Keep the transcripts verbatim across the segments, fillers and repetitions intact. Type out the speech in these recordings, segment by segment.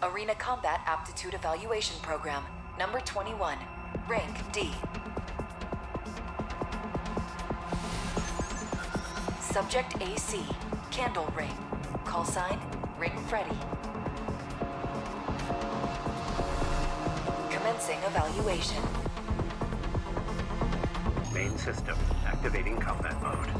Arena Combat Aptitude Evaluation Program, number twenty-one, rank D. Subject A C, Candle Ring, call sign, Ring Freddy. Commencing evaluation. Main system, activating combat mode.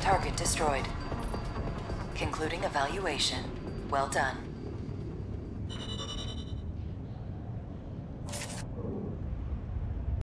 Target destroyed. Concluding evaluation. Well done.